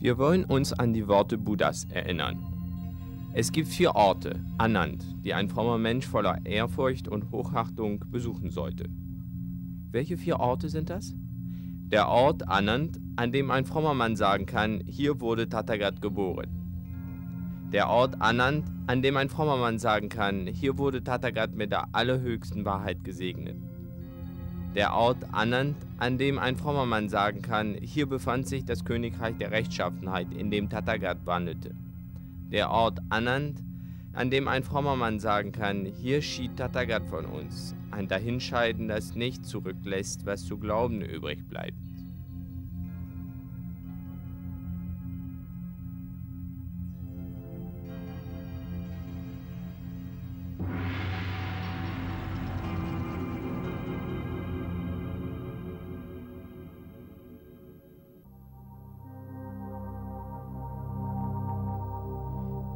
Wir wollen uns an die Worte Buddhas erinnern. Es gibt 4 Orte, Anand, die ein frommer Mensch voller Ehrfurcht und Hochachtung besuchen sollte. Welche 4 Orte sind das? Der Ort Anand, an dem ein frommer Mann sagen kann, hier wurde Tathagat geboren. Der Ort Anand, an dem ein frommer Mann sagen kann, hier wurde Tathagat mit der allerhöchsten Wahrheit gesegnet. Der Ort Anand, an dem ein frommer Mann sagen kann, hier befand sich das Königreich der Rechtschaffenheit, in dem Tathagat wandelte. Der Ort Anand, an dem ein frommer Mann sagen kann, hier schied Tathagat von uns, ein Dahinscheiden, das nicht zurücklässt, was zu glauben übrig bleibt.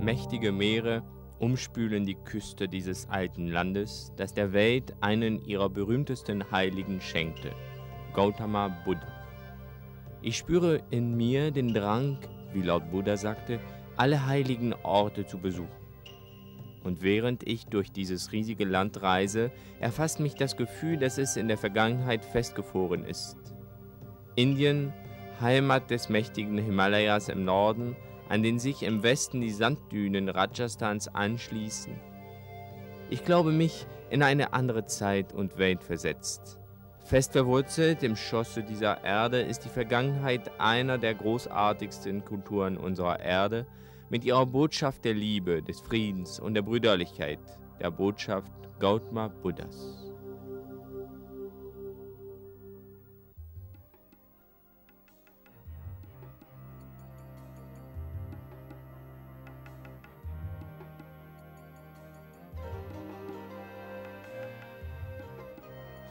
Mächtige Meere umspülen die Küste dieses alten Landes, das der Welt einen ihrer berühmtesten Heiligen schenkte, Gautama Buddha. Ich spüre in mir den Drang, wie laut Buddha sagte, alle heiligen Orte zu besuchen. Und während ich durch dieses riesige Land reise, erfasst mich das Gefühl, dass es in der Vergangenheit festgefroren ist. Indien, Heimat des mächtigen Himalayas im Norden, an den sich im Westen die Sanddünen Rajasthans anschließen. Ich glaube mich in eine andere Zeit und Welt versetzt. Fest verwurzelt im Schoße dieser Erde ist die Vergangenheit einer der großartigsten Kulturen unserer Erde, mit ihrer Botschaft der Liebe, des Friedens und der Brüderlichkeit, der Botschaft Gautama Buddhas.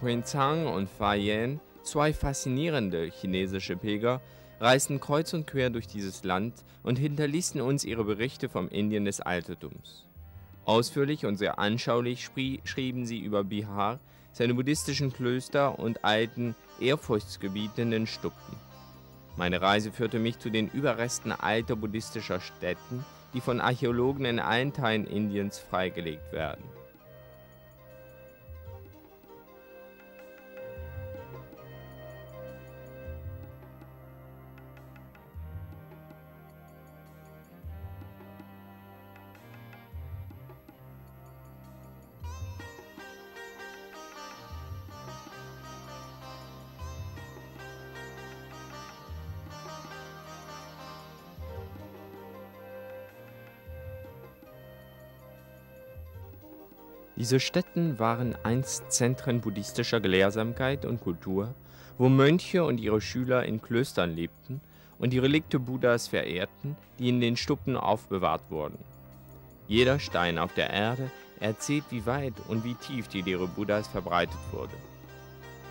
Xuanzang und Fa-Hien, 2 faszinierende chinesische Pilger, reisten kreuz und quer durch dieses Land und hinterließen uns ihre Berichte vom Indien des Altertums. Ausführlich und sehr anschaulich schrieben sie über Bihar, seine buddhistischen Klöster und alten, ehrfurchtsgebietenden Stuppen. Meine Reise führte mich zu den Überresten alter buddhistischer Stätten, die von Archäologen in allen Teilen Indiens freigelegt werden. Diese Stätten waren einst Zentren buddhistischer Gelehrsamkeit und Kultur, wo Mönche und ihre Schüler in Klöstern lebten und die Relikte Buddhas verehrten, die in den Stuppen aufbewahrt wurden. Jeder Stein auf der Erde erzählt, wie weit und wie tief die Lehre Buddhas verbreitet wurde.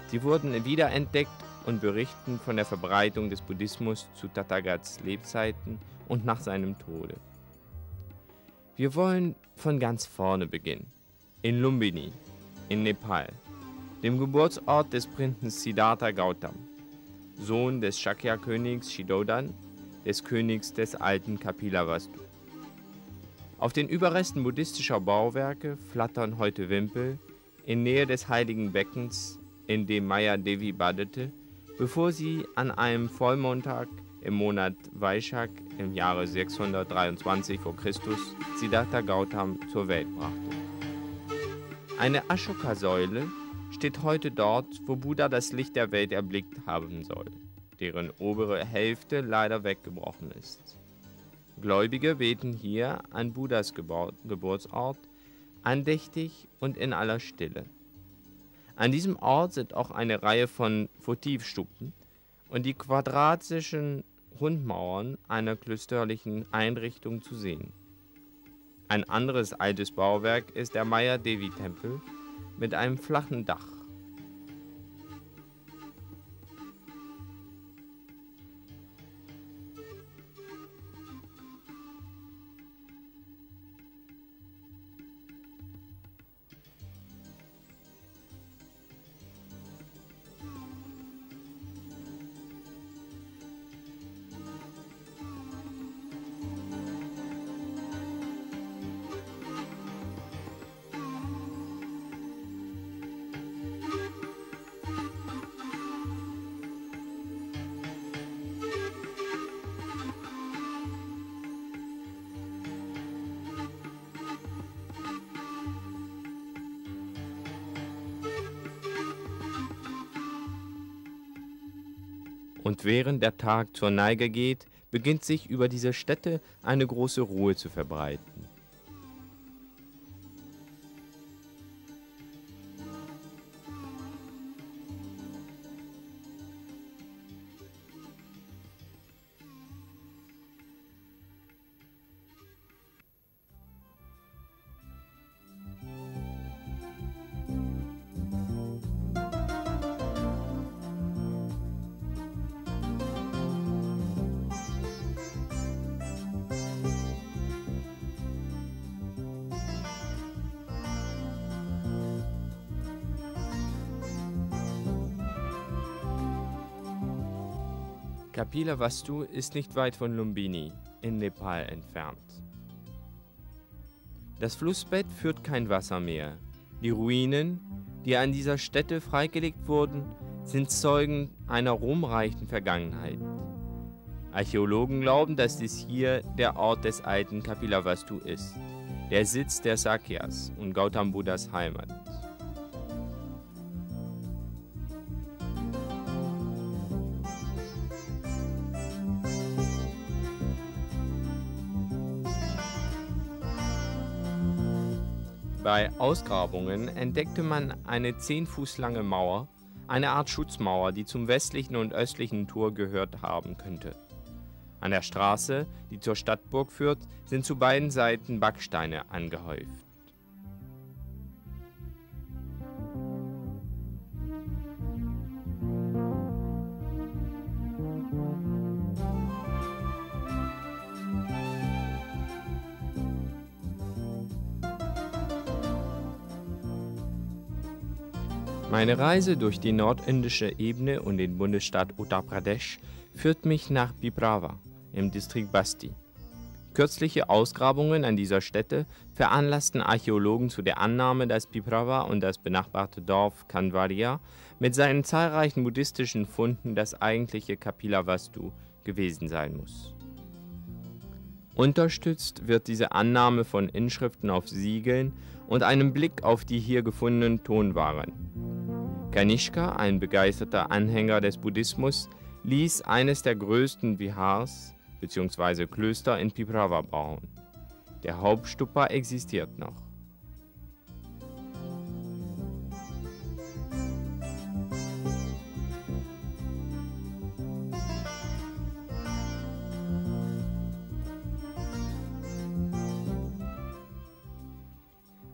Sie wurden wiederentdeckt und berichten von der Verbreitung des Buddhismus zu Tathagats Lebzeiten und nach seinem Tode. Wir wollen von ganz vorne beginnen. In Lumbini, in Nepal, dem Geburtsort des Prinzen Siddhartha Gautam, Sohn des Shakya-Königs Shidodan, des Königs des alten Kapilavastu. Auf den Überresten buddhistischer Bauwerke flattern heute Wimpel, in Nähe des heiligen Beckens, in dem Maya Devi badete, bevor sie an einem Vollmontag im Monat Vaishak im Jahre 623 vor Christus Siddhartha Gautam zur Welt brachte. Eine Ashoka-Säule steht heute dort, wo Buddha das Licht der Welt erblickt haben soll, deren obere Hälfte leider weggebrochen ist. Gläubige beten hier an Buddhas Geburtsort, andächtig und in aller Stille. An diesem Ort sind auch eine Reihe von Votivstufen und die quadratischen Rundmauern einer klösterlichen Einrichtung zu sehen. Ein anderes altes Bauwerk ist der Maya Devi Tempel mit einem flachen Dach. und während der Tag zur Neige geht, beginnt sich über diese Stätte eine große Ruhe zu verbreiten. Kapilavastu ist nicht weit von Lumbini in Nepal entfernt. Das Flussbett führt kein Wasser mehr. Die Ruinen, die an dieser Stätte freigelegt wurden, sind Zeugen einer ruhmreichen Vergangenheit. Archäologen glauben, dass dies hier der Ort des alten Kapilavastu ist, der Sitz der Sakyas und Gautam Buddhas Heimat. Bei Ausgrabungen entdeckte man eine 10 Fuß lange Mauer, eine Art Schutzmauer, die zum westlichen und östlichen Tor gehört haben könnte. An der Straße, die zur Stadtburg führt, sind zu beiden Seiten Backsteine angehäuft. Meine Reise durch die nordindische Ebene und den Bundesstaat Uttar Pradesh führt mich nach Bibrava im Distrikt Basti. Kürzliche Ausgrabungen an dieser Stätte veranlassten Archäologen zu der Annahme, dass Bibrava und das benachbarte Dorf Kanvaria mit seinen zahlreichen buddhistischen Funden das eigentliche Kapilavastu gewesen sein muss. Unterstützt wird diese Annahme von Inschriften auf Siegeln und einem Blick auf die hier gefundenen Tonwaren. Kanishka, ein begeisterter Anhänger des Buddhismus, ließ eines der größten Vihars bzw. Klöster in Bibrava bauen. Der Hauptstupa existiert noch.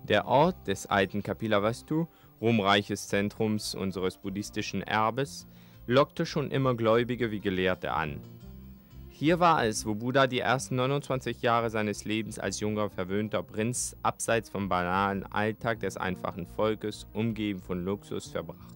Der Ort des alten Kapilavastu, ruhmreiches Zentrum unseres buddhistischen Erbes, lockte schon immer Gläubige wie Gelehrte an. Hier war es, wo Buddha die ersten 29 Jahre seines Lebens als junger, verwöhnter Prinz abseits vom banalen Alltag des einfachen Volkes, umgeben von Luxus, verbrachte.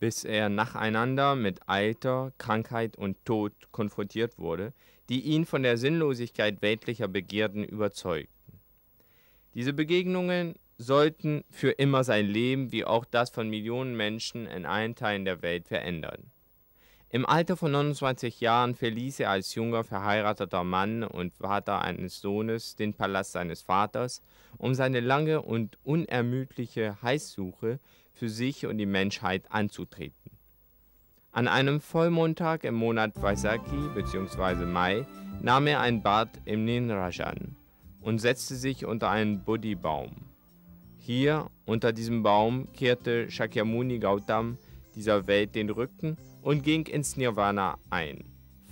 Bis er nacheinander mit Alter, Krankheit und Tod konfrontiert wurde, die ihn von der Sinnlosigkeit weltlicher Begierden überzeugten. Diese Begegnungen sollten für immer sein Leben wie auch das von Millionen Menschen in allen Teilen der Welt verändern. Im Alter von 29 Jahren verließ er als junger, verheirateter Mann und Vater eines Sohnes den Palast seines Vaters, um seine lange und unermüdliche Heilssuche für sich und die Menschheit anzutreten. An einem Vollmondtag im Monat Vaishaki bzw. Mai nahm er ein Bad im Ninrajan und setzte sich unter einen Bodhi-Baum. Hier, unter diesem Baum, kehrte Shakyamuni Gautam dieser Welt den Rücken und ging ins Nirvana ein,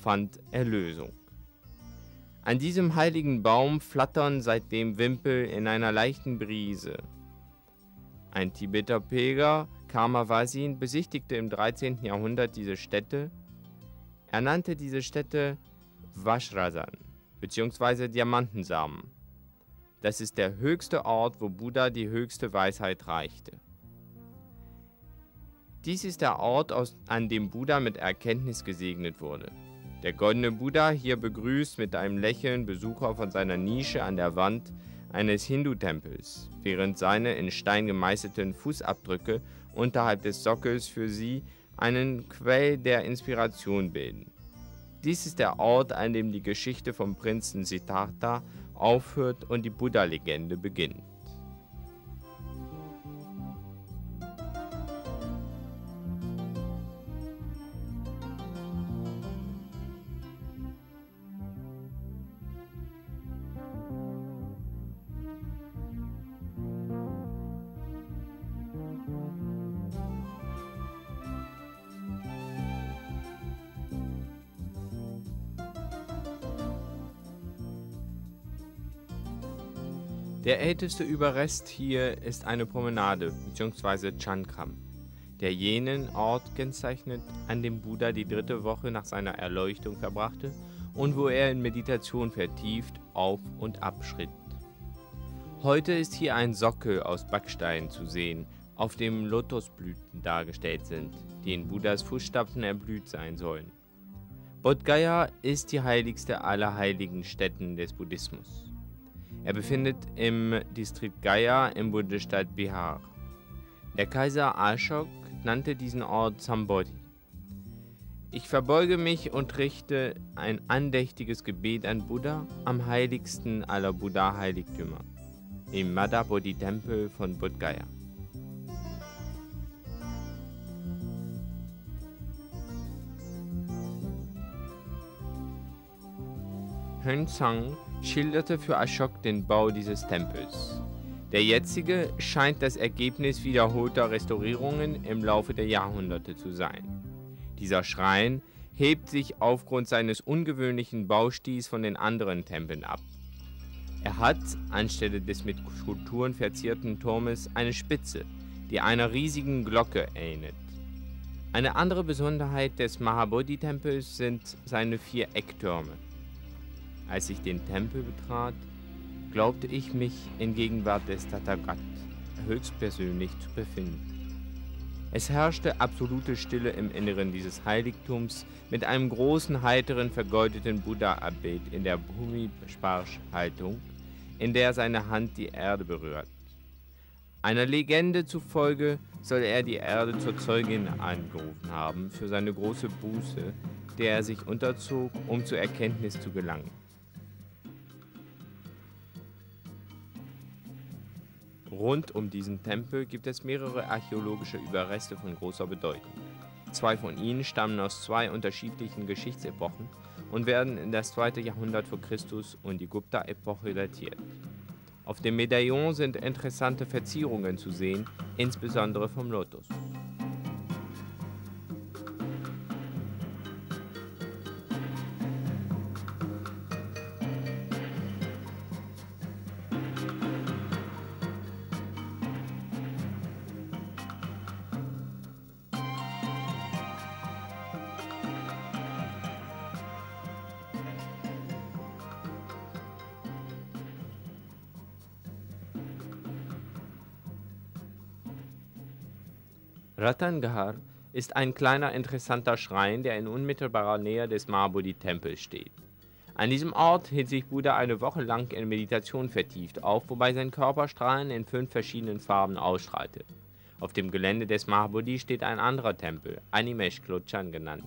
fand Erlösung. An diesem heiligen Baum flattern seitdem Wimpel in einer leichten Brise. Ein Tibeter Pilger, Karma Vasin, besichtigte im 13. Jahrhundert diese Stätte. Er nannte diese Stätte Vajrasan bzw. Diamantensamen. Das ist der höchste Ort, wo Buddha die höchste Weisheit reichte. Dies ist der Ort, an dem Buddha mit Erkenntnis gesegnet wurde. Der goldene Buddha hier begrüßt mit einem Lächeln Besucher von seiner Nische an der Wand, eines Hindu-Tempels, während seine in Stein gemeißelten Fußabdrücke unterhalb des Sockels für sie einen Quell der Inspiration bilden. Dies ist der Ort, an dem die Geschichte vom Prinzen Siddhartha aufhört und die Buddha-Legende beginnt. Der älteste Überrest hier ist eine Promenade bzw. Chankram, der jenen Ort kennzeichnet, an dem Buddha die dritte Woche nach seiner Erleuchtung verbrachte und wo er in Meditation vertieft auf und ab schritt. Heute ist hier ein Sockel aus Backstein zu sehen, auf dem Lotusblüten dargestellt sind, die in Buddhas Fußstapfen erblüht sein sollen. Bodhgaya ist die heiligste aller heiligen Stätten des Buddhismus. Er befindet im Distrikt Gaya im Bundesstaat Bihar. Der Kaiser Ashoka nannte diesen Ort Sambodhi. Ich verbeuge mich und richte ein andächtiges Gebet an Buddha am heiligsten aller Buddha-Heiligtümer, im Mahabodhi-Tempel von Bodhgaya. Xuanzang schilderte für Ashoka den Bau dieses Tempels. Der jetzige scheint das Ergebnis wiederholter Restaurierungen im Laufe der Jahrhunderte zu sein. Dieser Schrein hebt sich aufgrund seines ungewöhnlichen Baustils von den anderen Tempeln ab. Er hat, anstelle des mit Skulpturen verzierten Turmes, eine Spitze, die einer riesigen Glocke ähnelt. Eine andere Besonderheit des Mahabodhi-Tempels sind seine vier Ecktürme. Als ich den Tempel betrat, glaubte ich mich in Gegenwart des Tathagat höchstpersönlich zu befinden. Es herrschte absolute Stille im Inneren dieses Heiligtums mit einem großen, heiteren, vergoldeten Buddha-Abbild in der Bhumi-Sparsch-Haltung, in der seine Hand die Erde berührt. Einer Legende zufolge soll er die Erde zur Zeugin angerufen haben für seine große Buße, der er sich unterzog, um zur Erkenntnis zu gelangen. Rund um diesen Tempel gibt es mehrere archäologische Überreste von großer Bedeutung. Zwei von ihnen stammen aus zwei unterschiedlichen Geschichtsepochen und werden in das 2. Jahrhundert vor Christus und die Gupta-Epoche datiert. Auf dem Medaillon sind interessante Verzierungen zu sehen, insbesondere vom Lotus. Ratanghar ist ein kleiner, interessanter Schrein, der in unmittelbarer Nähe des Mahabodhi-Tempels steht. An diesem Ort hielt sich Buddha eine Woche lang in Meditation vertieft auf, wobei sein Körper Strahlen in 5 verschiedenen Farben ausstrahlte. Auf dem Gelände des Mahabodhi steht ein anderer Tempel, Animesh Klochan genannt,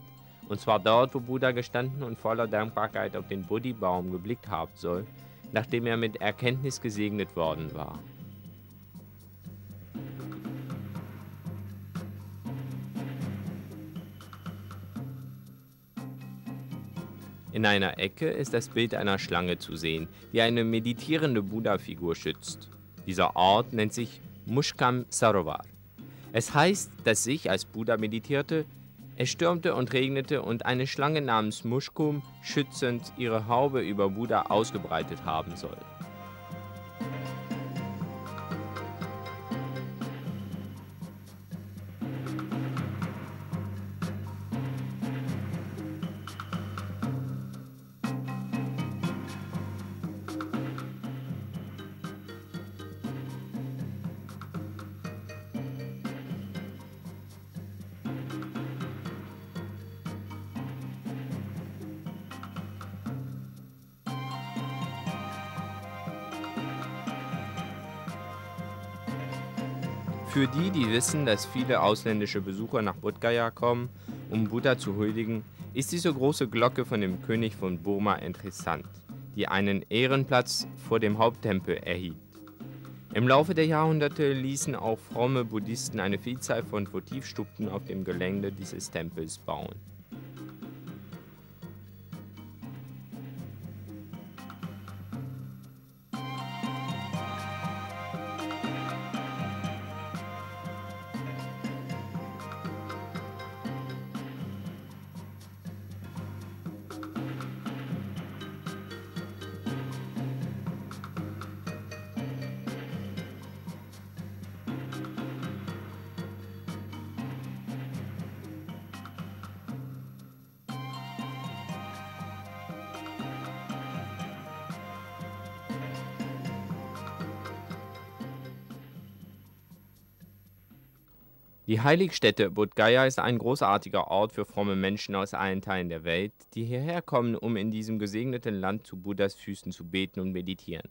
und zwar dort, wo Buddha gestanden und voller Dankbarkeit auf den Bodhi-Baum geblickt haben soll, nachdem er mit Erkenntnis gesegnet worden war. In einer Ecke ist das Bild einer Schlange zu sehen, die eine meditierende Buddha-Figur schützt. Dieser Ort nennt sich Mushkam Sarovar. Es heißt, dass ich als Buddha meditierte, es stürmte und regnete und eine Schlange namens Mushkum schützend ihre Haube über Buddha ausgebreitet haben soll. Für die, die wissen, dass viele ausländische Besucher nach Bodhgaya kommen, um Buddha zu huldigen, ist diese große Glocke von dem König von Burma interessant, die einen Ehrenplatz vor dem Haupttempel erhielt. Im Laufe der Jahrhunderte ließen auch fromme Buddhisten eine Vielzahl von Votivstuppen auf dem Gelände dieses Tempels bauen. Die Heiligstätte Bodhgaya ist ein großartiger Ort für fromme Menschen aus allen Teilen der Welt, die hierher kommen, um in diesem gesegneten Land zu Buddhas Füßen zu beten und meditieren.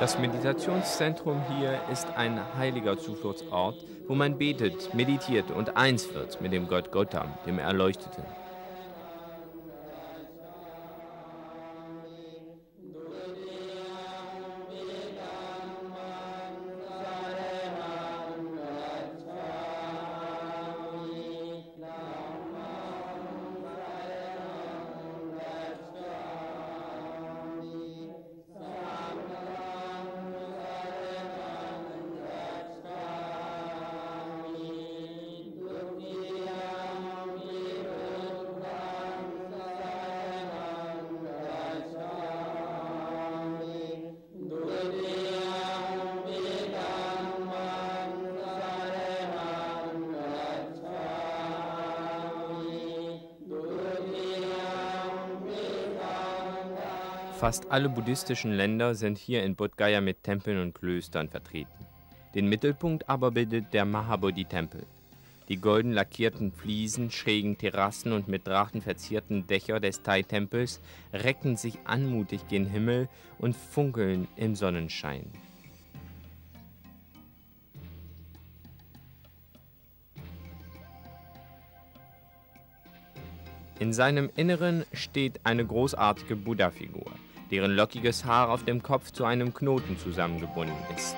Das Meditationszentrum hier ist ein heiliger Zufluchtsort, wo man betet, meditiert und eins wird mit dem Gott Gautam, dem Erleuchteten. Fast alle buddhistischen Länder sind hier in Bodhgaya mit Tempeln und Klöstern vertreten. Den Mittelpunkt aber bildet der Mahabodhi-Tempel. Die golden lackierten Fliesen, schrägen Terrassen und mit Drachen verzierten Dächer des Thai-Tempels recken sich anmutig gen Himmel und funkeln im Sonnenschein. In seinem Inneren steht eine großartige Buddha-Figur, deren lockiges Haar auf dem Kopf zu einem Knoten zusammengebunden ist.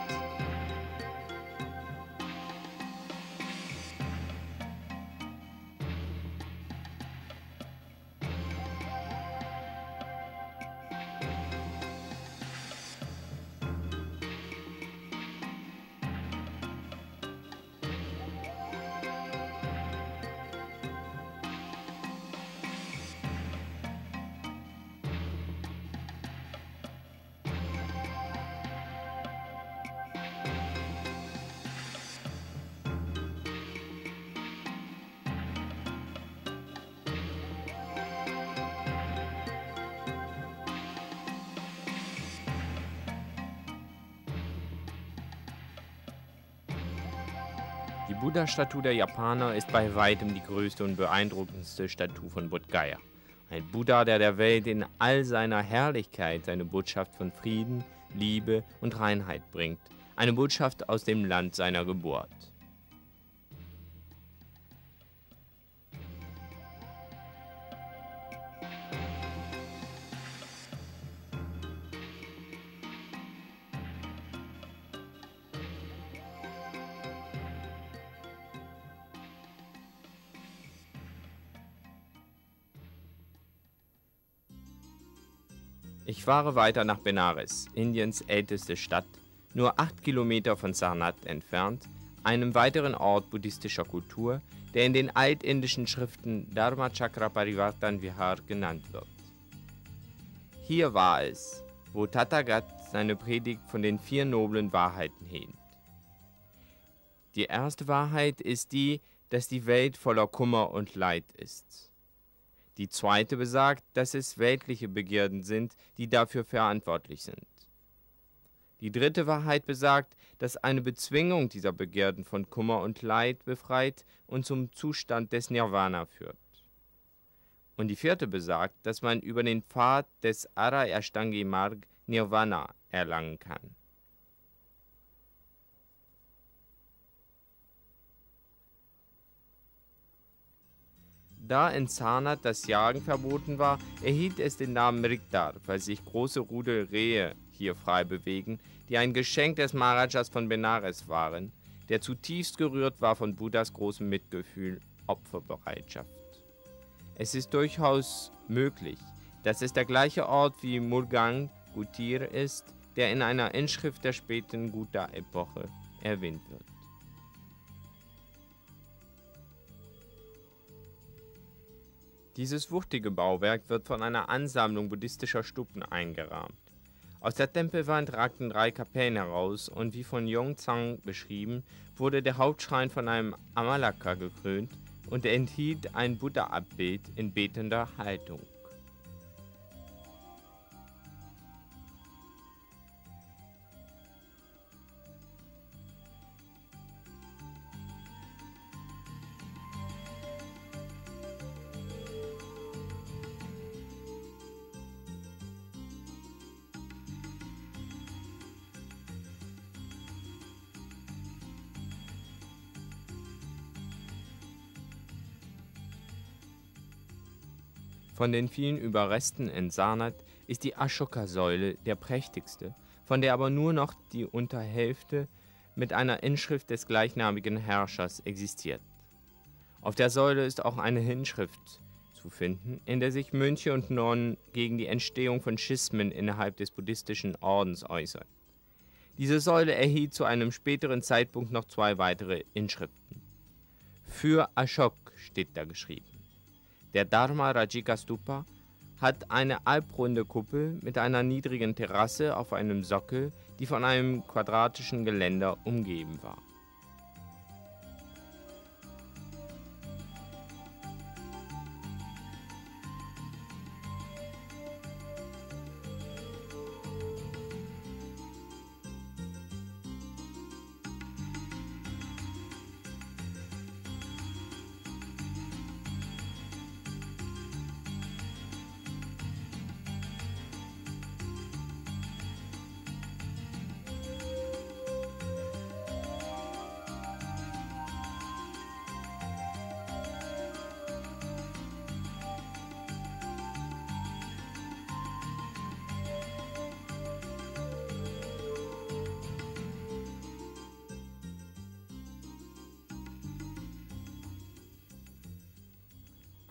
Die Buddha-Statue der Japaner ist bei weitem die größte und beeindruckendste Statue von Bodhgaya. Ein Buddha, der der Welt in all seiner Herrlichkeit seine Botschaft von Frieden, Liebe und Reinheit bringt. Eine Botschaft aus dem Land seiner Geburt. Ich fahre weiter nach Benares, Indiens älteste Stadt, nur 8 Kilometer von Sarnath entfernt, einem weiteren Ort buddhistischer Kultur, der in den altindischen Schriften Dharmachakra Parivartan Vihar genannt wird. Hier war es, wo Tathagat seine Predigt von den 4 noblen Wahrheiten hielt. Die erste Wahrheit ist die, dass die Welt voller Kummer und Leid ist. Die zweite besagt, dass es weltliche Begierden sind, die dafür verantwortlich sind. Die dritte Wahrheit besagt, dass eine Bezwingung dieser Begierden von Kummer und Leid befreit und zum Zustand des Nirvana führt. Und die vierte besagt, dass man über den Pfad des Arya-Ashtangi-Marg Nirvana erlangen kann. Da in Sarnath das Jagen verboten war, erhielt es den Namen Rikdar, weil sich große Rudel Rehe hier frei bewegen, die ein Geschenk des Maharajas von Benares waren, der zutiefst gerührt war von Buddhas großem Mitgefühl, Opferbereitschaft. Es ist durchaus möglich, dass es der gleiche Ort wie Murgang Gutir ist, der in einer Inschrift der späten Gutta-Epoche erwähnt wird. Dieses wuchtige Bauwerk wird von einer Ansammlung buddhistischer Stupen eingerahmt. Aus der Tempelwand ragten 3 Kapellen heraus und wie von Xuanzang beschrieben, wurde der Hauptschrein von einem Amalaka gekrönt und er enthielt ein Buddha-Abbild in betender Haltung. Von den vielen Überresten in Sarnath ist die Ashoka-Säule der prächtigste, von der aber nur noch die Unterhälfte mit einer Inschrift des gleichnamigen Herrschers existiert. Auf der Säule ist auch eine Inschrift zu finden, in der sich Mönche und Nonnen gegen die Entstehung von Schismen innerhalb des buddhistischen Ordens äußern. Diese Säule erhielt zu einem späteren Zeitpunkt noch 2 weitere Inschriften. Für Ashok steht da geschrieben. Der Dharma Rajika Stupa hat eine halbrunde Kuppel mit einer niedrigen Terrasse auf einem Sockel, die von einem quadratischen Geländer umgeben war.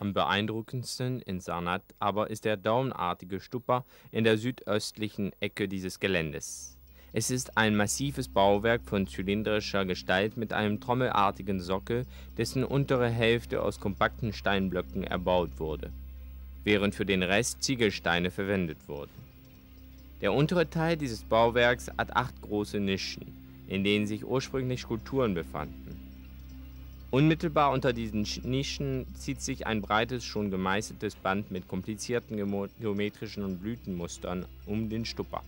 Am beeindruckendsten in Sarnath aber ist der daumenartige Stupa in der südöstlichen Ecke dieses Geländes. Es ist ein massives Bauwerk von zylindrischer Gestalt mit einem trommelartigen Sockel, dessen untere Hälfte aus kompakten Steinblöcken erbaut wurde, während für den Rest Ziegelsteine verwendet wurden. Der untere Teil dieses Bauwerks hat 8 große Nischen, in denen sich ursprünglich Skulpturen befanden. Unmittelbar unter diesen Nischen zieht sich ein breites, schon gemeißeltes Band mit komplizierten geometrischen und Blütenmustern um den Stupa.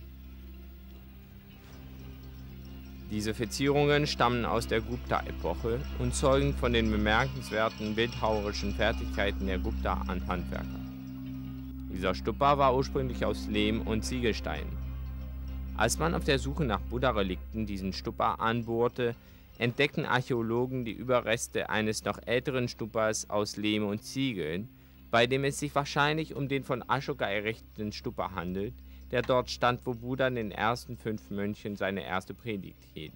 Diese Verzierungen stammen aus der Gupta-Epoche und zeugen von den bemerkenswerten bildhauerischen Fertigkeiten der Gupta-Handwerker. Dieser Stupa war ursprünglich aus Lehm und Ziegelsteinen. Als man auf der Suche nach Buddha-Relikten diesen Stupa anbohrte, entdecken Archäologen die Überreste eines noch älteren Stupas aus Lehm und Ziegeln, bei dem es sich wahrscheinlich um den von Ashoka errichteten Stupa handelt, der dort stand, wo Buddha den ersten 5 Mönchen seine erste Predigt hielt.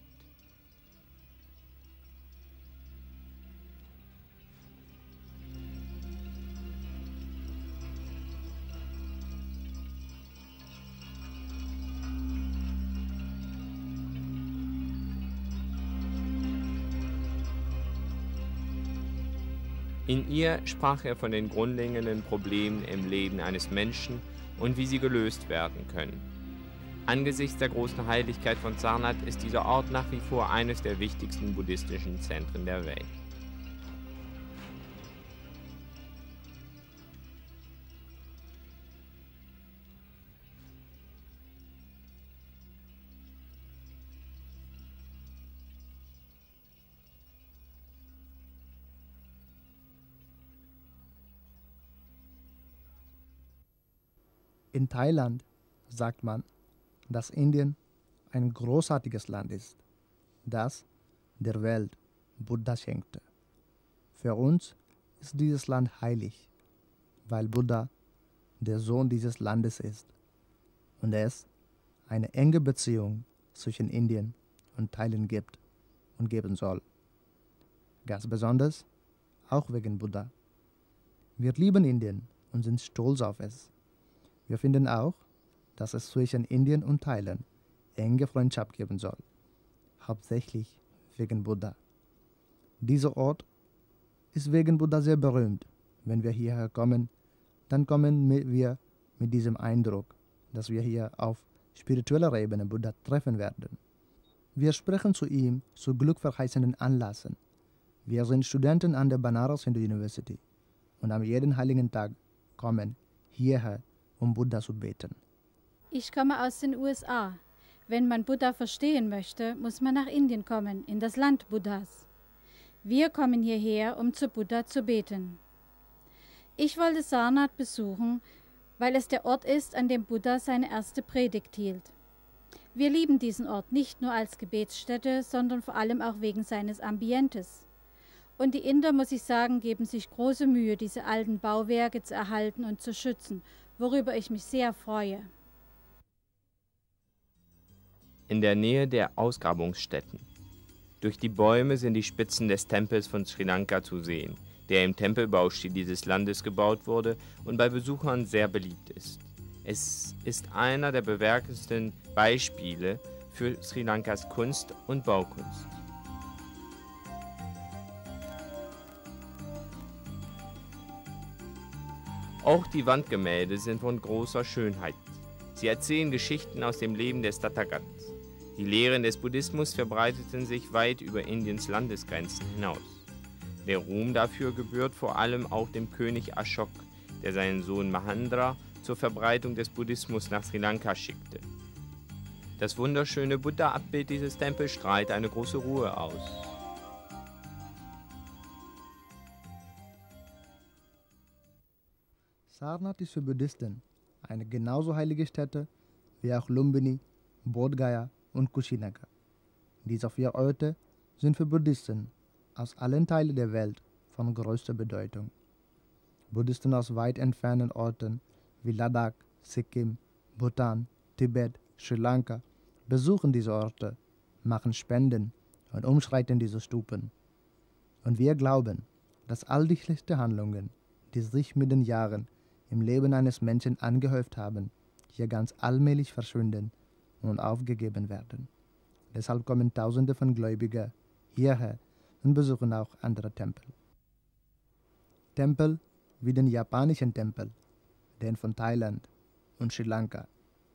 In ihr sprach er von den grundlegenden Problemen im Leben eines Menschen und wie sie gelöst werden können. Angesichts der großen Heiligkeit von Sarnath ist dieser Ort nach wie vor eines der wichtigsten buddhistischen Zentren der Welt. In Thailand sagt man, dass Indien ein großartiges Land ist, das der Welt Buddha schenkte. Für uns ist dieses Land heilig, weil Buddha der Sohn dieses Landes ist und es eine enge Beziehung zwischen Indien und Thailand gibt und geben soll. Ganz besonders auch wegen Buddha. Wir lieben Indien und sind stolz auf es. Wir finden auch, dass es zwischen Indien und Thailand enge Freundschaft geben soll, hauptsächlich wegen Buddha. Dieser Ort ist wegen Buddha sehr berühmt. Wenn wir hierher kommen, dann kommen wir mit diesem Eindruck, dass wir hier auf spiritueller Ebene Buddha treffen werden. Wir sprechen zu ihm zu glückverheißenden Anlässen. Wir sind Studenten an der Benares Hindu University und am jeden heiligen Tag kommen hierher, um Buddha zu beten. Ich komme aus den USA. Wenn man Buddha verstehen möchte, muss man nach Indien kommen, in das Land Buddhas. Wir kommen hierher, um zu Buddha zu beten. Ich wollte Sarnath besuchen, weil es der Ort ist, an dem Buddha seine erste Predigt hielt. Wir lieben diesen Ort nicht nur als Gebetsstätte, sondern vor allem auch wegen seines Ambientes. Und die Inder, muss ich sagen, geben sich große Mühe, diese alten Bauwerke zu erhalten und zu schützen, worüber ich mich sehr freue. In der Nähe der Ausgrabungsstätten. Durch die Bäume sind die Spitzen des Tempels von Sri Lanka zu sehen, der im Tempelbaustil dieses Landes gebaut wurde und bei Besuchern sehr beliebt ist. Es ist einer der bemerkendsten Beispiele für Sri Lankas Kunst und Baukunst. Auch die Wandgemälde sind von großer Schönheit. Sie erzählen Geschichten aus dem Leben des Tathagat. Die Lehren des Buddhismus verbreiteten sich weit über Indiens Landesgrenzen hinaus. Der Ruhm dafür gebührt vor allem auch dem König Ashoka, der seinen Sohn Mahendra zur Verbreitung des Buddhismus nach Sri Lanka schickte. Das wunderschöne Buddha-Abbild dieses Tempels strahlt eine große Ruhe aus. Sarnath ist für Buddhisten eine genauso heilige Stätte wie auch Lumbini, Bodhgaya und Kushinagar. Diese vier Orte sind für Buddhisten aus allen Teilen der Welt von größter Bedeutung. Buddhisten aus weit entfernten Orten wie Ladakh, Sikkim, Bhutan, Tibet, Sri Lanka besuchen diese Orte, machen Spenden und umschreiten diese Stupen. Und wir glauben, dass all die schlechten Handlungen, die sich mit den Jahren im Leben eines Menschen angehäuft haben, hier ganz allmählich verschwinden und aufgegeben werden. Deshalb kommen Tausende von Gläubigen hierher und besuchen auch andere Tempel. Tempel wie den japanischen Tempel, den von Thailand und Sri Lanka,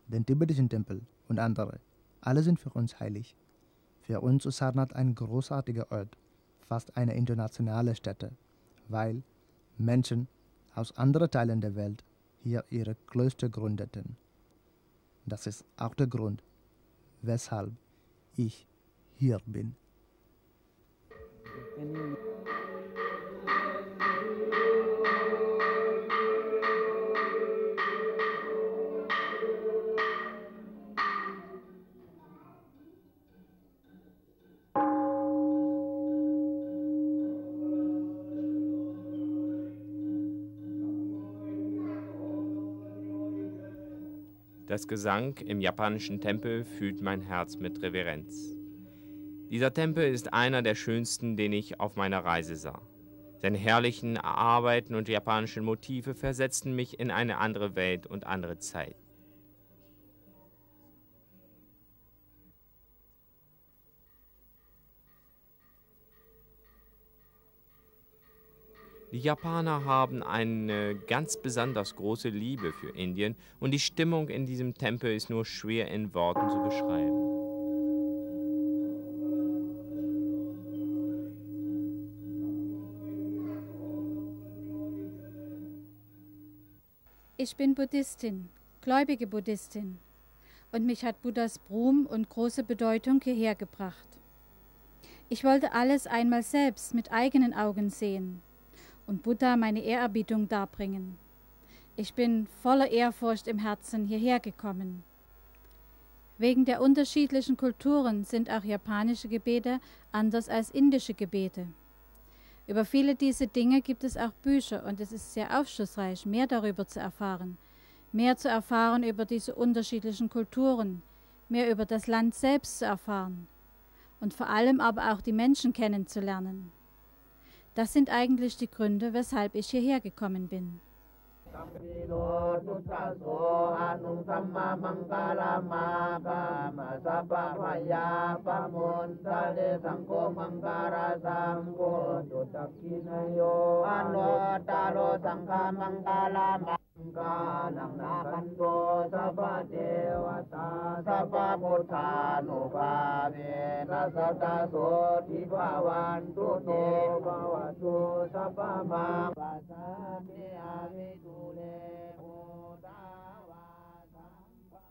den tibetischen Tempel und andere, alle sind für uns heilig. Für uns ist Sarnath ein großartiger Ort, fast eine internationale Stätte, weil Menschen aus anderen Teilen der Welt hier ihre Klöster gründeten. Das ist auch der Grund, weshalb ich hier bin. Das Gesang im japanischen Tempel fühlt mein Herz mit Reverenz. Dieser Tempel ist einer der schönsten, den ich auf meiner Reise sah. Seine herrlichen Arbeiten und japanischen Motive versetzten mich in eine andere Welt und andere Zeit. Die Japaner haben eine ganz besonders große Liebe für Indien und die Stimmung in diesem Tempel ist nur schwer in Worten zu beschreiben. Ich bin Buddhistin, gläubige Buddhistin, und mich hat Buddhas Ruhm und große Bedeutung hierher gebracht. Ich wollte alles einmal selbst mit eigenen Augen sehen und Buddha meine Ehrerbietung darbringen. Ich bin voller Ehrfurcht im Herzen hierher gekommen. Wegen der unterschiedlichen Kulturen sind auch japanische Gebete anders als indische Gebete. Über viele dieser Dinge gibt es auch Bücher und es ist sehr aufschlussreich, mehr darüber zu erfahren. Mehr zu erfahren über diese unterschiedlichen Kulturen, mehr über das Land selbst zu erfahren und vor allem aber auch die Menschen kennenzulernen. Das sind eigentlich die Gründe, weshalb ich hierher gekommen bin.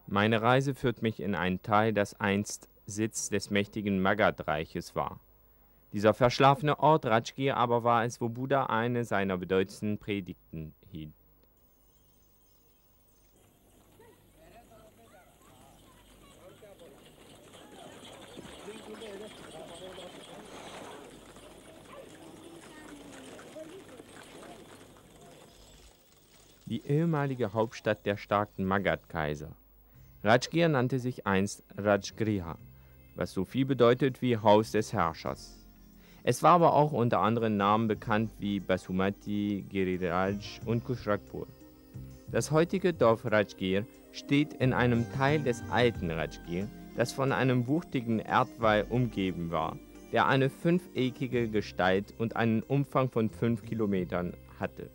Meine Reise führt mich in einen Teil, das einst Sitz des mächtigen Magadreiches war. Dieser verschlafene Ort Rajgir aber war es, wo Buddha eine seiner bedeutendsten Predigten hielt. Die ehemalige Hauptstadt der starken Magadh-Kaiser. Rajgir nannte sich einst Rajgriha, was so viel bedeutet wie Haus des Herrschers. Es war aber auch unter anderen Namen bekannt wie Basumati, Giriraj und Kushragpur. Das heutige Dorf Rajgir steht in einem Teil des alten Rajgir, das von einem wuchtigen Erdwall umgeben war, der eine fünfeckige Gestalt und einen Umfang von 5 Kilometern hatte.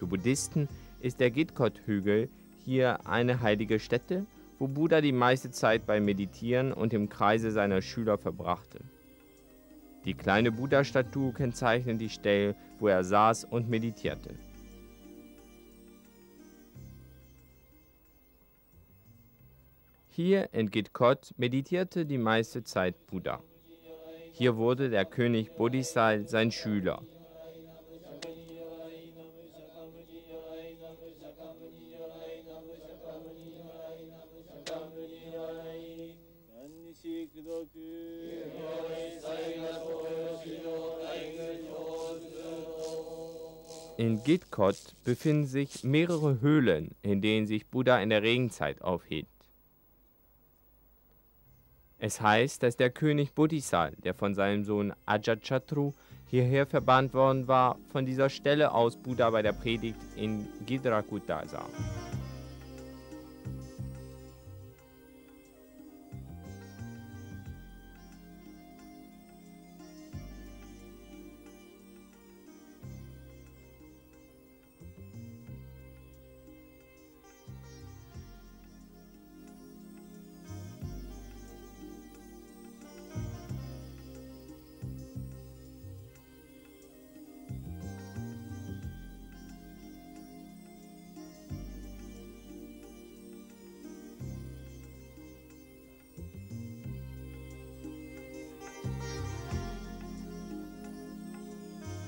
Für Buddhisten ist der Gitkot-Hügel hier eine heilige Stätte, wo Buddha die meiste Zeit beim Meditieren und im Kreise seiner Schüler verbrachte. Die kleine Buddha-Statue kennzeichnet die Stelle, wo er saß und meditierte. Hier in Gitkot meditierte die meiste Zeit Buddha. Hier wurde der König Bodhisal sein Schüler. In Gitkot befinden sich mehrere Höhlen, in denen sich Buddha in der Regenzeit aufhielt. Es heißt, dass der König Bodhisal, der von seinem Sohn Ajachatru hierher verbannt worden war, von dieser Stelle aus Buddha bei der Predigt in Gidrakuta sah.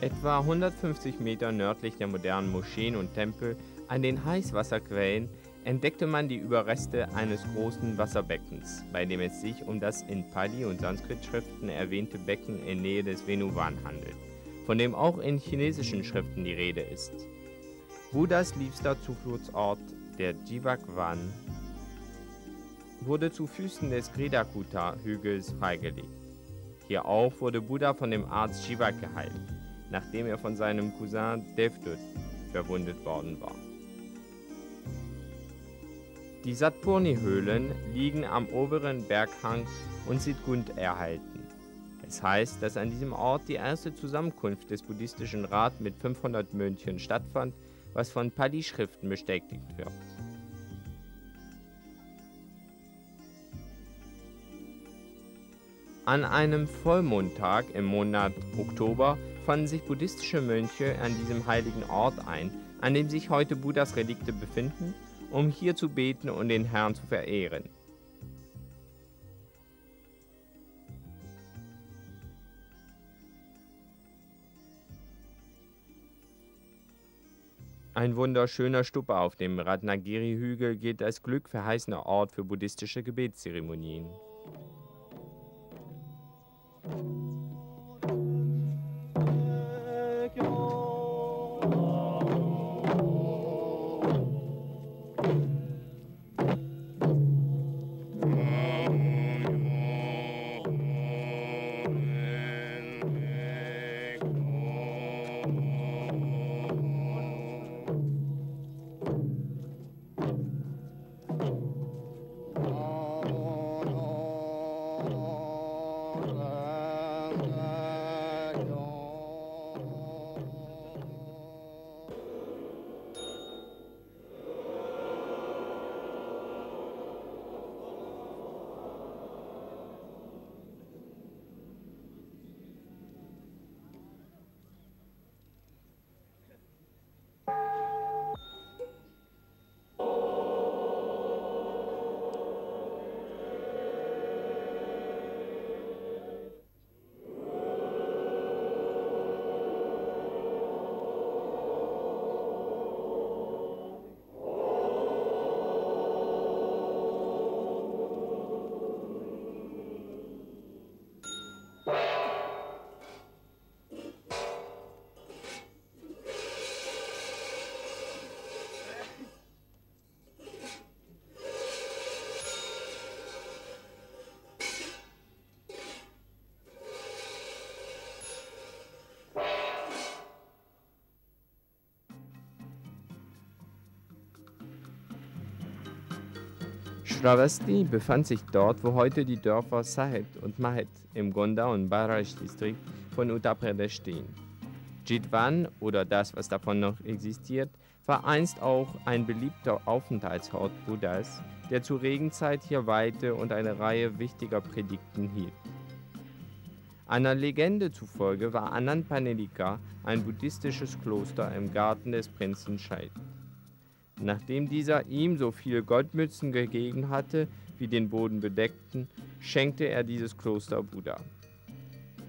Etwa 150 Meter nördlich der modernen Moscheen und Tempel an den Heißwasserquellen entdeckte man die Überreste eines großen Wasserbeckens, bei dem es sich um das in Pali- und Sanskrit-Schriften erwähnte Becken in Nähe des Venuvan handelt, von dem auch in chinesischen Schriften die Rede ist. Buddhas liebster Zufluchtsort, der Jivakvan, wurde zu Füßen des Gridakuta-Hügels freigelegt. Hier auch wurde Buddha von dem Arzt Jivak geheilt, nachdem er von seinem Cousin Devdutt verwundet worden war. Die Satpurni-Höhlen liegen am oberen Berghang und sind gut erhalten. Es heißt, dass an diesem Ort die erste Zusammenkunft des buddhistischen Rats mit 500 Mönchen stattfand, was von Pali-Schriften bestätigt wird. An einem Vollmondtag im Monat Oktober fanden sich buddhistische Mönche an diesem heiligen Ort ein, an dem sich heute Buddhas Relikte befinden, um hier zu beten und den Herrn zu verehren. Ein wunderschöner Stupa auf dem Ratnagiri-Hügel gilt als glückverheißener Ort für buddhistische Gebetszeremonien. Shravasti befand sich dort, wo heute die Dörfer Sahet und Mahet im Gonda- und Baraj-Distrikt von Uttar Pradesh stehen. Jitwan, oder das, was davon noch existiert, war einst auch ein beliebter Aufenthaltsort Buddhas, der zur Regenzeit hier weihte und eine Reihe wichtiger Predigten hielt. Einer Legende zufolge war Anandpanelika ein buddhistisches Kloster im Garten des Prinzen Scheid. Nachdem dieser ihm so viele Goldmützen gegeben hatte, wie den Boden bedeckten, schenkte er dieses Kloster Buddha.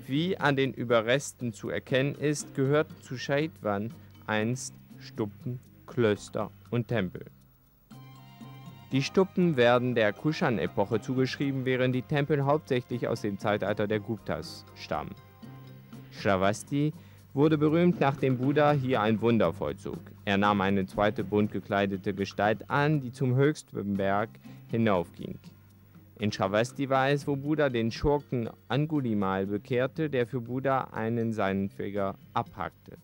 Wie an den Überresten zu erkennen ist, gehörten zu Scheidwan einst Stuppen, Klöster und Tempel. Die Stuppen werden der Kushan-Epoche zugeschrieben, während die Tempel hauptsächlich aus dem Zeitalter der Guptas stammen. Shravasti wurde berühmt, nachdem Buddha hier ein Wunder vollzog. Er nahm eine zweite bunt gekleidete Gestalt an, die zum höchsten Berg hinaufging. In Shravasti war es, wo Buddha den Schurken Angulimal bekehrte, der für Buddha einen seinen Finger abhackte.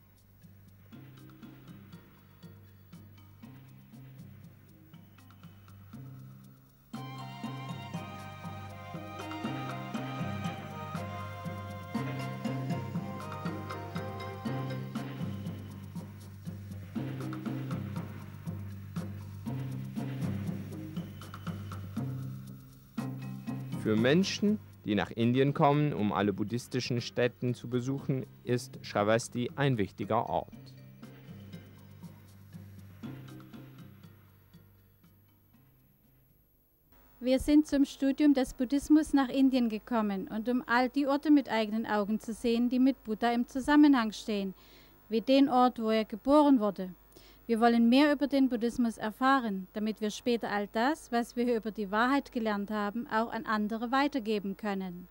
Für Menschen, die nach Indien kommen, um alle buddhistischen Stätten zu besuchen, ist Shravasti ein wichtiger Ort. Wir sind zum Studium des Buddhismus nach Indien gekommen und um all die Orte mit eigenen Augen zu sehen, die mit Buddha im Zusammenhang stehen, wie den Ort, wo er geboren wurde. Wir wollen mehr über den Buddhismus erfahren, damit wir später all das, was wir hier über die Wahrheit gelernt haben, auch an andere weitergeben können.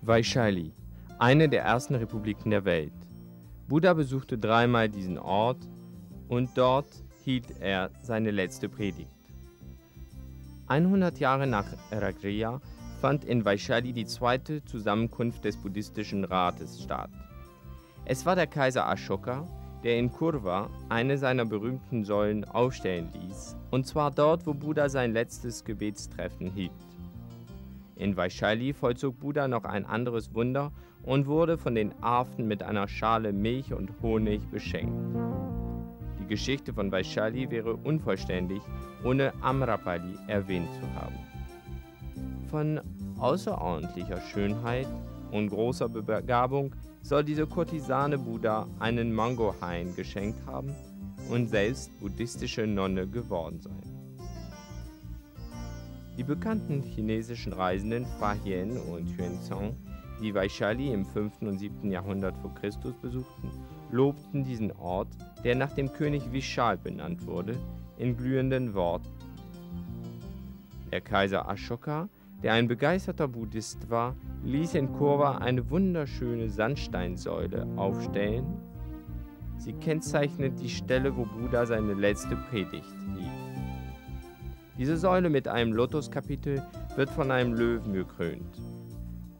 Vaishali, eine der ersten Republiken der Welt. Buddha besuchte dreimal diesen Ort und dort hielt er seine letzte Predigt. 100 Jahre nach Rajgir fand in Vaishali die zweite Zusammenkunft des buddhistischen Rates statt. Es war der Kaiser Ashoka, der in Kurva eine seiner berühmten Säulen aufstellen ließ, und zwar dort, wo Buddha sein letztes Gebetstreffen hielt. In Vaishali vollzog Buddha noch ein anderes Wunder und wurde von den Affen mit einer Schale Milch und Honig beschenkt. Die Geschichte von Vaishali wäre unvollständig, ohne Amrapali erwähnt zu haben. Von außerordentlicher Schönheit und großer Begabung soll diese Kurtisane Buddha einen Mangohain geschenkt haben und selbst buddhistische Nonne geworden sein. Die bekannten chinesischen Reisenden Fa-Hien und Xuanzang, die Vaishali im 5. und 7. Jahrhundert vor Christus besuchten, lobten diesen Ort, der nach dem König Vishal benannt wurde, in glühenden Worten. Der Kaiser Ashoka, der ein begeisterter Buddhist war, ließ in Kurva eine wunderschöne Sandsteinsäule aufstellen. Sie kennzeichnet die Stelle, wo Buddha seine letzte Predigt hielt. Diese Säule mit einem Lotuskapitel wird von einem Löwen gekrönt.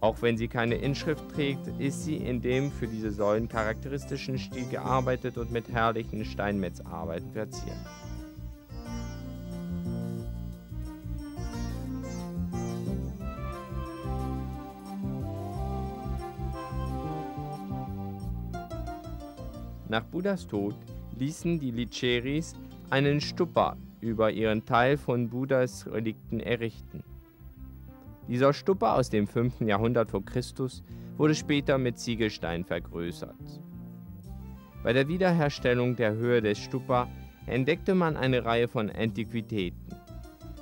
Auch wenn sie keine Inschrift trägt, ist sie in dem für diese Säulen charakteristischen Stil gearbeitet und mit herrlichen Steinmetzarbeiten verziert. Nach Buddhas Tod ließen die Licheris einen Stupa über ihren Teil von Buddhas Relikten errichten. Dieser Stupa aus dem 5. Jahrhundert vor Christus wurde später mit Ziegelstein vergrößert. Bei der Wiederherstellung der Höhe des Stupa entdeckte man eine Reihe von Antiquitäten.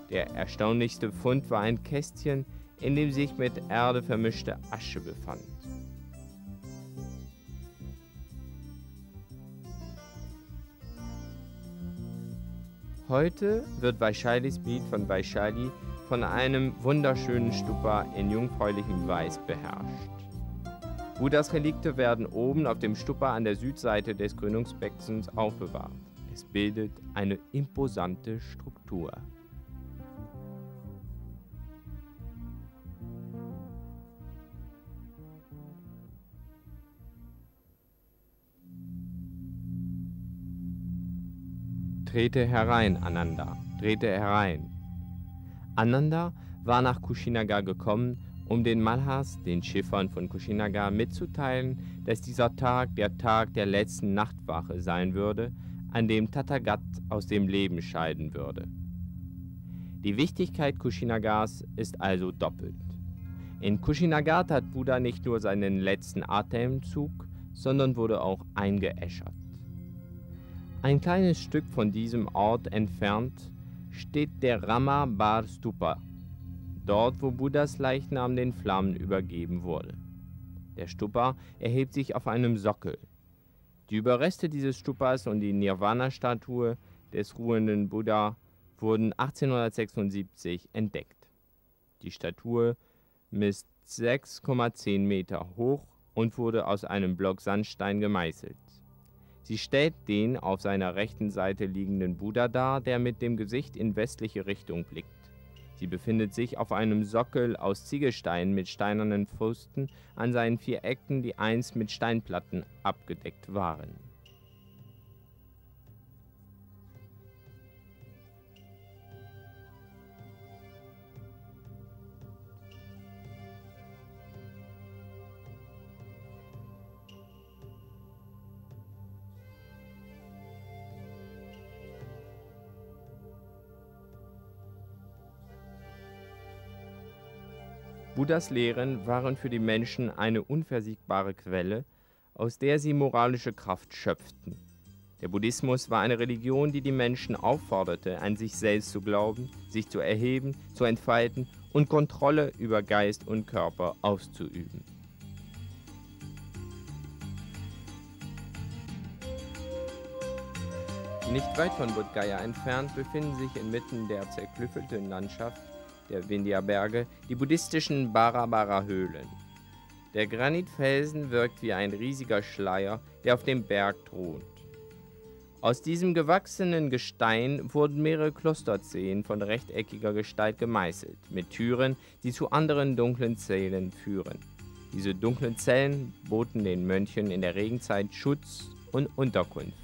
Der erstaunlichste Fund war ein Kästchen, in dem sich mit Erde vermischte Asche befand. Heute wird Vaishalis Bild von Vaishali von einem wunderschönen Stupa in jungfräulichem Weiß beherrscht. Buddhas Relikte werden oben auf dem Stupa an der Südseite des Krönungsbeckens aufbewahrt. Es bildet eine imposante Struktur. Trete herein, Ananda, trete herein. Ananda war nach Kushinagar gekommen, um den Malhas, den Schiffern von Kushinagar, mitzuteilen, dass dieser Tag der letzten Nachtwache sein würde, an dem Tathagat aus dem Leben scheiden würde. Die Wichtigkeit Kushinagars ist also doppelt. In Kushinagar tat Buddha nicht nur seinen letzten Atemzug, sondern wurde auch eingeäschert. Ein kleines Stück von diesem Ort entfernt steht der Ramabar Stupa, dort wo Buddhas Leichnam den Flammen übergeben wurde. Der Stupa erhebt sich auf einem Sockel. Die Überreste dieses Stupas und die Nirvana-Statue des ruhenden Buddha wurden 1876 entdeckt. Die Statue misst 6,10 Meter hoch und wurde aus einem Block Sandstein gemeißelt. Sie stellt den auf seiner rechten Seite liegenden Buddha dar, der mit dem Gesicht in westliche Richtung blickt. Sie befindet sich auf einem Sockel aus Ziegelstein mit steinernen Pfosten an seinen vier Ecken, die einst mit Steinplatten abgedeckt waren. Buddhas Lehren waren für die Menschen eine unversiegbare Quelle, aus der sie moralische Kraft schöpften. Der Buddhismus war eine Religion, die die Menschen aufforderte, an sich selbst zu glauben, sich zu erheben, zu entfalten und Kontrolle über Geist und Körper auszuüben. Nicht weit von Bodhgaya entfernt befinden sich inmitten der zerklüffelten Landschaft der Vindhya-Berge die buddhistischen Bara-Bara-Höhlen. Der Granitfelsen wirkt wie ein riesiger Schleier, der auf dem Berg thront. Aus diesem gewachsenen Gestein wurden mehrere Klosterzellen von rechteckiger Gestalt gemeißelt, mit Türen, die zu anderen dunklen Zellen führen. Diese dunklen Zellen boten den Mönchen in der Regenzeit Schutz und Unterkunft.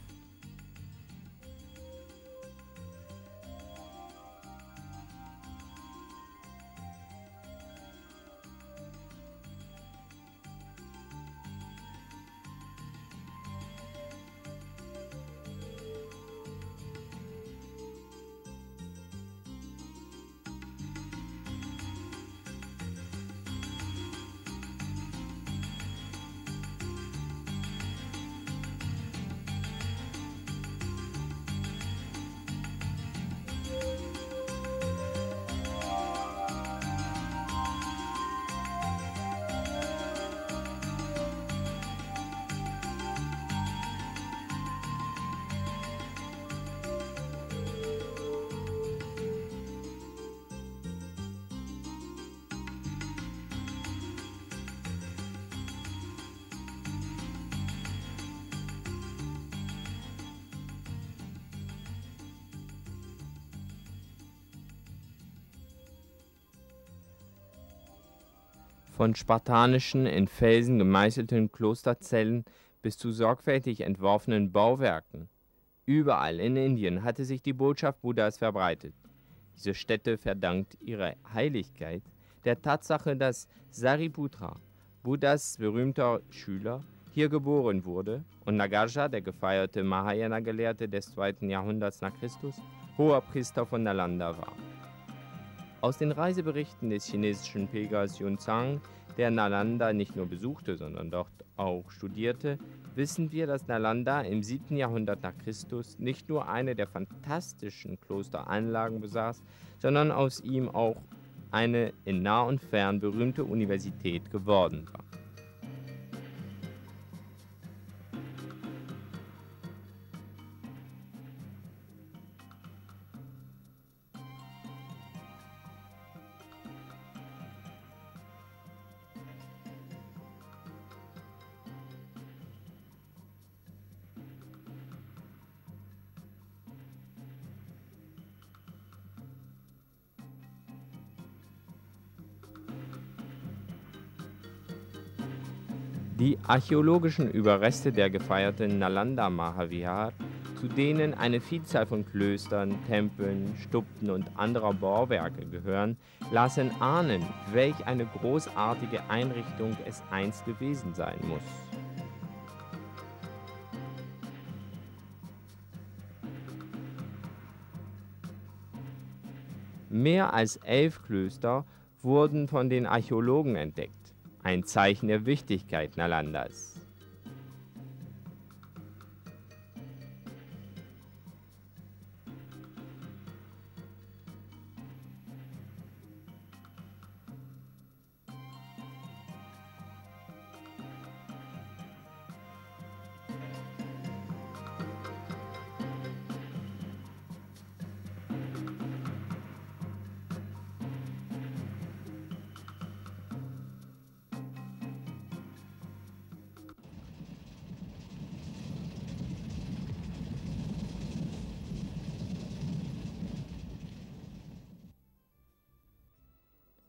Von spartanischen, in Felsen gemeißelten Klosterzellen bis zu sorgfältig entworfenen Bauwerken. Überall in Indien hatte sich die Botschaft Buddhas verbreitet. Diese Städte verdankt ihre Heiligkeit der Tatsache, dass Sariputra, Buddhas berühmter Schüler, hier geboren wurde und Nagarjuna, der gefeierte Mahayana-Gelehrte des 2. Jahrhunderts nach Christus, hoher Priester von Nalanda war. Aus den Reiseberichten des chinesischen Pilgers Xuanzang, der Nalanda nicht nur besuchte, sondern dort auch studierte, wissen wir, dass Nalanda im 7. Jahrhundert nach Christus nicht nur eine der fantastischen Klosteranlagen besaß, sondern aus ihm auch eine in nah und fern berühmte Universität geworden war. Die archäologischen Überreste der gefeierten Nalanda Mahavihar, zu denen eine Vielzahl von Klöstern, Tempeln, Stupten und anderer Bauwerke gehören, lassen ahnen, welch eine großartige Einrichtung es einst gewesen sein muss. Mehr als 11 Klöster wurden von den Archäologen entdeckt. Ein Zeichen der Wichtigkeit Nalandas.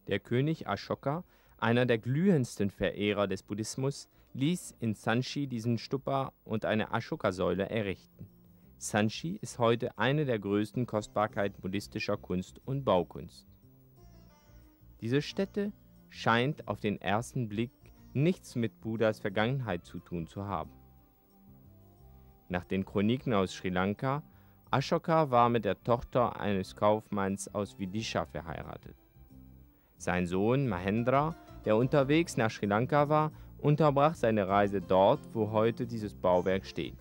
Der König Ashoka, einer der glühendsten Verehrer des Buddhismus, ließ in Sanchi diesen Stupa und eine Ashoka-Säule errichten. Sanchi ist heute eine der größten Kostbarkeiten buddhistischer Kunst und Baukunst. Diese Stätte scheint auf den ersten Blick nichts mit Buddhas Vergangenheit zu tun zu haben. Nach den Chroniken aus Sri Lanka, Ashoka war mit der Tochter eines Kaufmanns aus Vidisha verheiratet. Sein Sohn Mahendra, der unterwegs nach Sri Lanka war, unterbrach seine Reise dort, wo heute dieses Bauwerk steht.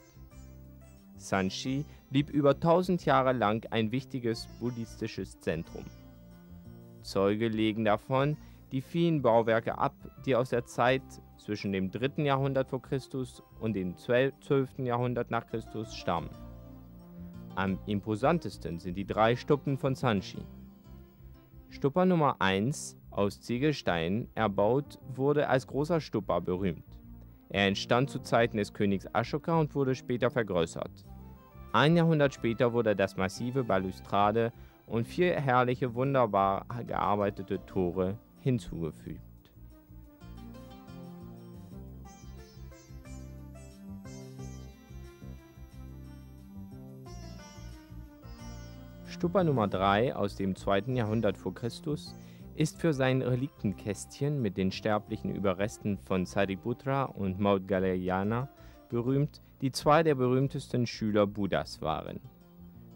Sanchi blieb über 1000 Jahre lang ein wichtiges buddhistisches Zentrum. Zeuge legen davon die vielen Bauwerke ab, die aus der Zeit zwischen dem 3. Jahrhundert vor Christus und dem 12. Jahrhundert nach Christus stammen. Am imposantesten sind die 3 Stuppen von Sanchi. Stupa Nummer 1 aus Ziegelsteinen erbaut wurde als großer Stupa berühmt. Er entstand zu Zeiten des Königs Ashoka und wurde später vergrößert. Ein Jahrhundert später wurde das massive Balustrade und 4 herrliche, wunderbar gearbeitete Tore hinzugefügt. Stupa Nummer 3 aus dem 2. Jahrhundert vor Christus ist für sein Reliktenkästchen mit den sterblichen Überresten von Sariputra und Maut Galayana berühmt, die zwei der berühmtesten Schüler Buddhas waren.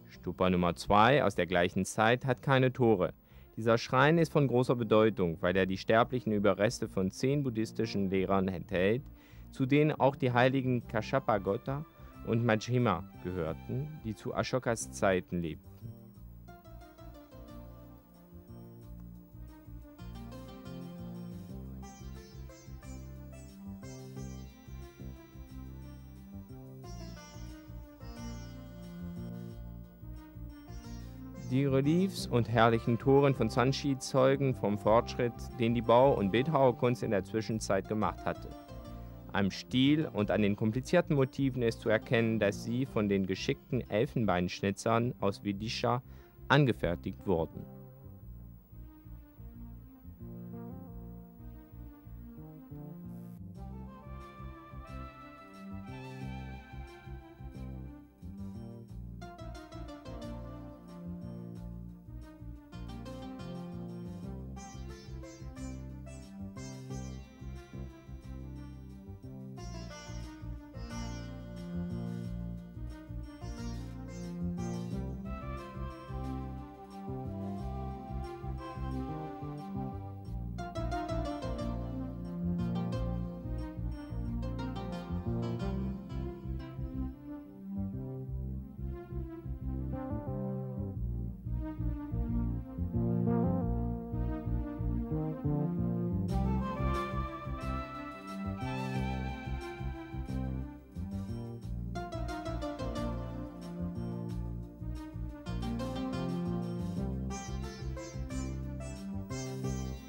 Stupa Nummer 2 aus der gleichen Zeit hat keine Tore. Dieser Schrein ist von großer Bedeutung, weil er die sterblichen Überreste von 10 buddhistischen Lehrern enthält, zu denen auch die heiligen Kashapa-Gotha und Majjhima gehörten, die zu Ashokas Zeiten lebten. Die Reliefs und herrlichen Toren von Sanchi zeugen vom Fortschritt, den die Bau- und Bildhauerkunst in der Zwischenzeit gemacht hatte. Am Stil und an den komplizierten Motiven ist zu erkennen, dass sie von den geschickten Elfenbeinschnitzern aus Vidisha angefertigt wurden.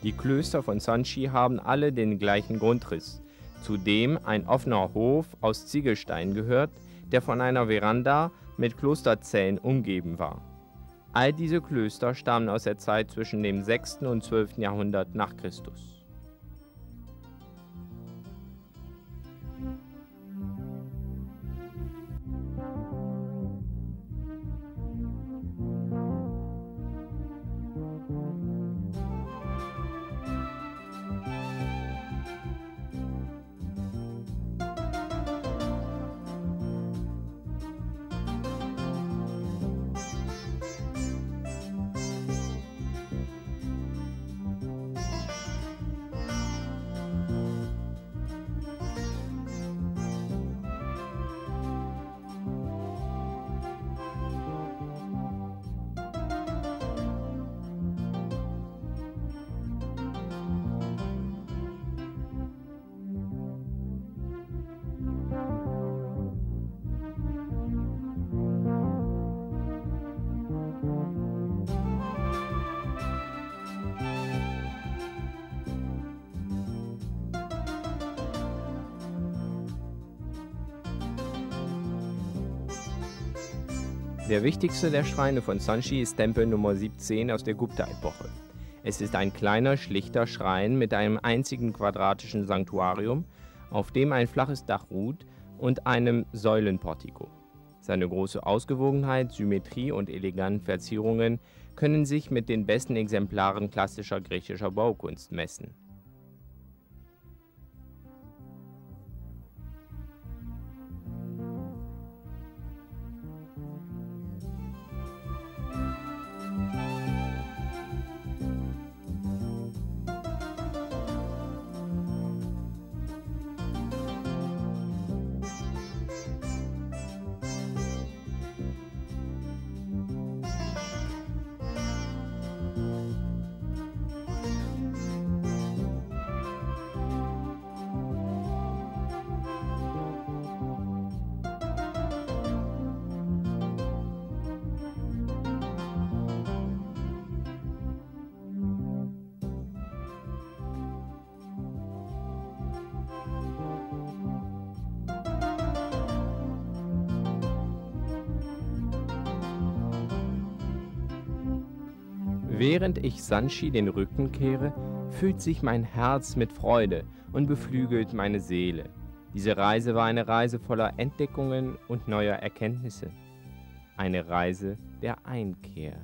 Die Klöster von Sanchi haben alle den gleichen Grundriss, zu dem ein offener Hof aus Ziegelstein gehört, der von einer Veranda mit Klosterzellen umgeben war. All diese Klöster stammen aus der Zeit zwischen dem 6. und 12. Jahrhundert nach Christus. Der wichtigste der Schreine von Sanchi ist Tempel Nummer 17 aus der Gupta-Epoche. Es ist ein kleiner, schlichter Schrein mit einem einzigen quadratischen Sanktuarium, auf dem ein flaches Dach ruht und einem Säulenportiko. Seine große Ausgewogenheit, Symmetrie und eleganten Verzierungen können sich mit den besten Exemplaren klassischer griechischer Baukunst messen. Während ich Sanchi den Rücken kehre, füllt sich mein Herz mit Freude und beflügelt meine Seele. Diese Reise war eine Reise voller Entdeckungen und neuer Erkenntnisse. eine Reise der Einkehr.